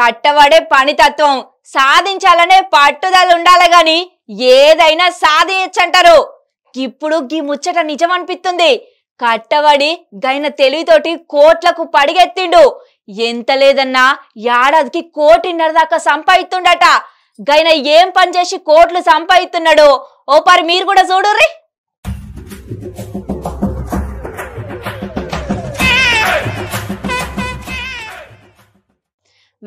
కట్టబడే పని తత్వం సాధించాలనే పట్టుదల ఉండాలి గాని ఏదైనా సాధించంటారు. ఇప్పుడు గీ ముచ్చట నిజం అనిపిస్తుంది. కట్టబడి గైన తెలివితోటి కోట్లకు పడిగెత్తిండు. ఎంత లేదన్నా ఏడాదికి 1.5 కోటి దాకా సంపాదిస్తుండట. గైన ఏం పని చేసి కోట్లు సంపాదిస్తున్నాడో ఓపారి మీరు కూడా చూడుర్రి.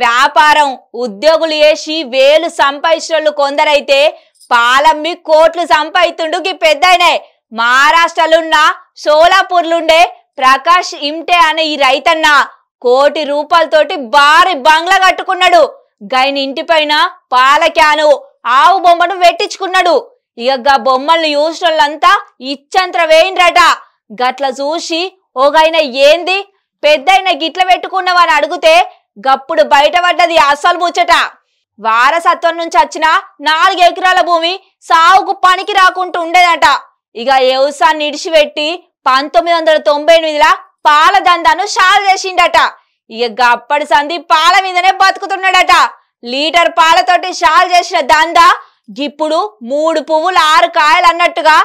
వ్యాపారం ఉద్యోగులు చేసి వేలు సంపాదించోళ్ళు కొందరైతే పాలమ్మి కోట్లు సంపాదిస్తుండు. ఈ పెద్దయినే మహారాష్ట్రలున్న సోలాపూర్లుండే ప్రకాష్ ఇంటే అనే ఈ రైతన్న 1 కోటి రూపాయలతోటి భారీ బంగ్లా కట్టుకున్నాడు. గైన ఇంటిపైన పాల క్యాను ఆవు బొమ్మను పెట్టించుకున్నాడు. ఇక బొమ్మల్ని చూసినోళ్ళంతా ఇచ్చంత్ర వేయిండ్రట. గట్ల చూసి ఓ గైన ఏంది పెద్దయిన గిట్ల పెట్టుకున్నావని అడిగితే గప్పుడు బయటపడ్డది అసలు ముచ్చట. వారసత్వం నుంచి వచ్చిన 4 ఎకరాల భూమి సాగుకు పనికి రాకుండా ఉండేదట. ఇక వ్యవసాయాన్ని ఇడిచిపెట్టి 1998లో పాల దందాను షాల్ చేసిండట. ఇక అప్పటి సంధి పాల మీదనే బతుకుతున్నాడట. లీటర్ పాలతోటి షాల్ చేసిన దందా ఇప్పుడు 3 పువ్వులు 6 కాయలు అన్నట్టుగా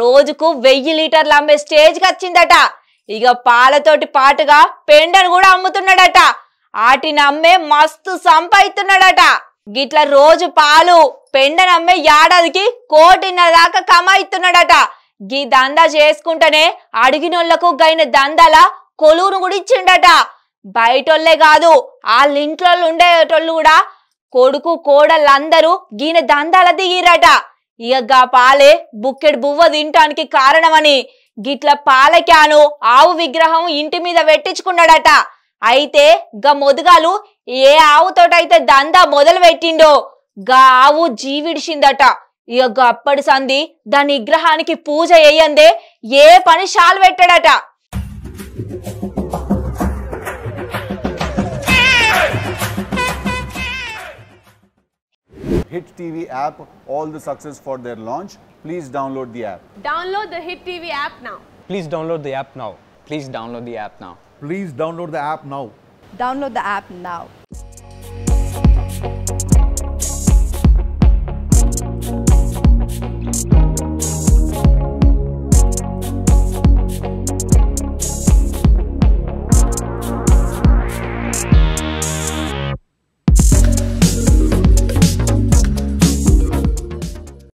రోజుకు 1000 లీటర్లు అమ్మే స్టేజ్కి వచ్చిందట. ఇక పాలతోటి పాటుగా పెండను కూడా అమ్ముతున్నాడట. ఆటిని అమ్మే మస్తు సంపాదిస్తున్నాడట. గిట్లా రోజు పాలు పెండనమ్మే ఏడాదికి 1.5 కోటి దాకా కమాయిస్తున్నాడట. గీ దందా చేసుకుంటేనే అడిగినోళ్లకు గైన దందాల కొలువును కూడా ఇచ్చిండట. బయటోళ్లే కాదు వాళ్ళింట్లో ఉండేటోళ్ళు కూడా కొడుకు కోడళ్ళందరూ గీన దందాల దిగిరట. ఇక పాలే బుక్కెడు బువ్వ తినటానికి కారణమని గిట్ల పాల క్యాను ఆవు విగ్రహం ఇంటి మీద పెట్టించుకున్నాడట. అయితే గా మొదుగాలు ఏ ఆవుతోటైతే దందా మొదలు పెట్టిండో గా ఆవు జీవిడిచిందట. ఇక అప్పటి సంధి దాని విగ్రహానికి పూజ వేయందే ఏ పని షాల్ పెట్టాడట. Hit TV app, all the success for their launch. Please download the app. Download the Hit TV app now. Please download the app now. Please download the app now. Please download the app now. Download the app now.